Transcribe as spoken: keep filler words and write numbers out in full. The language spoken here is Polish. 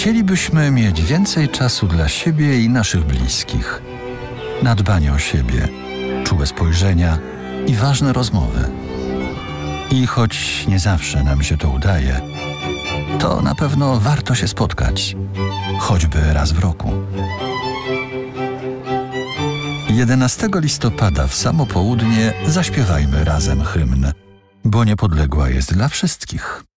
Chcielibyśmy mieć więcej czasu dla siebie i naszych bliskich, na dbanie o siebie, czułe spojrzenia i ważne rozmowy. I choć nie zawsze nam się to udaje, to na pewno warto się spotkać, choćby raz w roku. jedenastego listopada w samo południe zaśpiewajmy razem hymn, bo niepodległa jest dla wszystkich.